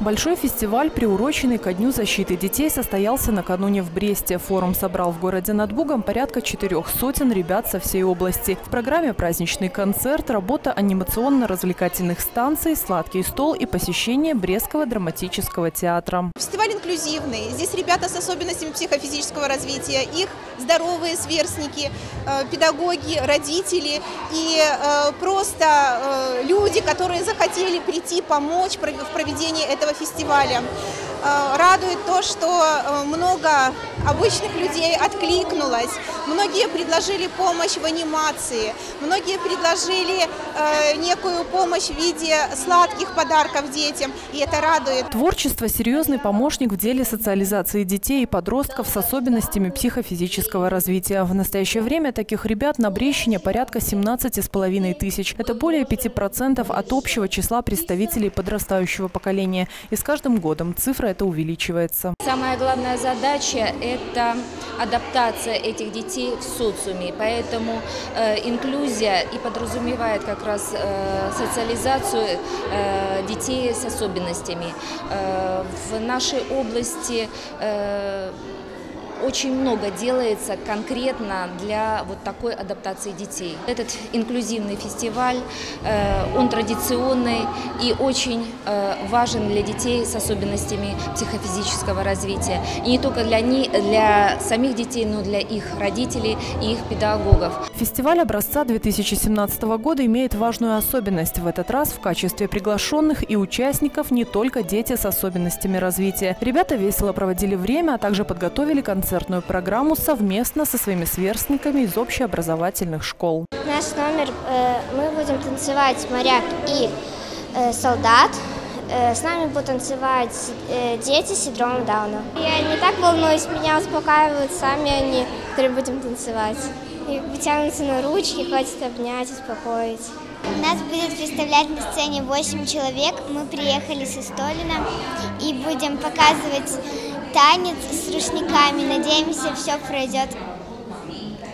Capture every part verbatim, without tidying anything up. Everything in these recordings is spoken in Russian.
Большой фестиваль, приуроченный ко Дню защиты детей, состоялся накануне в Бресте. Форум собрал в городе над Бугом порядка четырех сотен ребят со всей области. В программе праздничный концерт, работа анимационно-развлекательных станций, сладкий стол и посещение Брестского драматического театра. Фестиваль инклюзивный. Здесь ребята с особенностями психофизического развития, их здоровые сверстники, педагоги, родители и просто люди, которые захотели прийти, помочь в проведении этого фестиваля. Радует то, что много обычных людей откликнулось. Многие предложили помощь в анимации, многие предложили некую помощь в виде сладких подарков детям, и это радует. Творчество – серьезный помощник в деле социализации детей и подростков с особенностями психофизического развития. В настоящее время таких ребят на Брещине порядка семнадцати с половиной тысяч. Это более пяти процентов от общего числа представителей подрастающего поколения. И с каждым годом цифра это увеличивается. Самая главная задача – это адаптация этих детей в социуме. Поэтому э, инклюзия и подразумевает как раз э, социализацию э, детей с особенностями. Э, в нашей области э, очень много делается конкретно для вот такой адаптации детей. Этот инклюзивный фестиваль, он традиционный и очень важен для детей с особенностями психофизического развития. И не только для них, для самих детей, но и для их родителей и их педагогов. Фестиваль образца две тысячи семнадцатого года имеет важную особенность. В этот раз в качестве приглашенных и участников не только дети с особенностями развития. Ребята весело проводили время, а также подготовили концерт. концертную программу совместно со своими сверстниками из общеобразовательных школ. Наш номер э, мы будем танцевать «Моряк и э, солдат». Э, с нами будут танцевать э, дети с синдромом Дауна. Я не так волнуюсь, меня успокаивают сами они, которые будем танцевать. И тянутся на ручки, хватит обнять, успокоить. Нас будет представлять на сцене восемь человек. Мы приехали со Столина и будем показывать танец с рушниками. Надеемся, все пройдет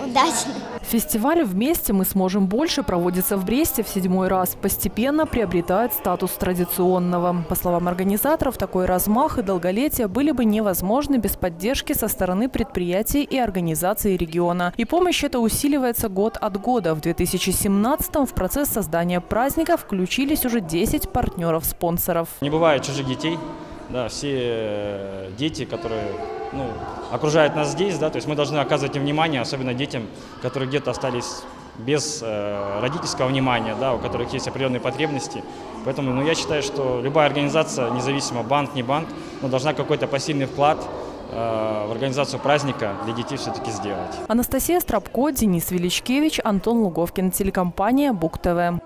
удачно. Фестиваль «Вместе мы сможем больше» проводится в Бресте в седьмой раз. Постепенно приобретает статус традиционного. По словам организаторов, такой размах и долголетие были бы невозможны без поддержки со стороны предприятий и организаций региона. И помощь эта усиливается год от года. В две тысячи семнадцатом в процесс создания праздника включились уже десять партнеров-спонсоров. Не бывает чужих детей. Да, все дети, которые ну, окружают нас здесь, да, то есть мы должны оказывать им внимание, особенно детям, которые где-то остались без э, родительского внимания, да, у которых есть определенные потребности. Поэтому ну, я считаю, что любая организация, независимо банк, не банк, ну, должна какой-то пассивный вклад э, в организацию праздника для детей все-таки сделать. Анастасия Страпко, Денис Величкевич, Антон Луговкин, телекомпания БугТВ.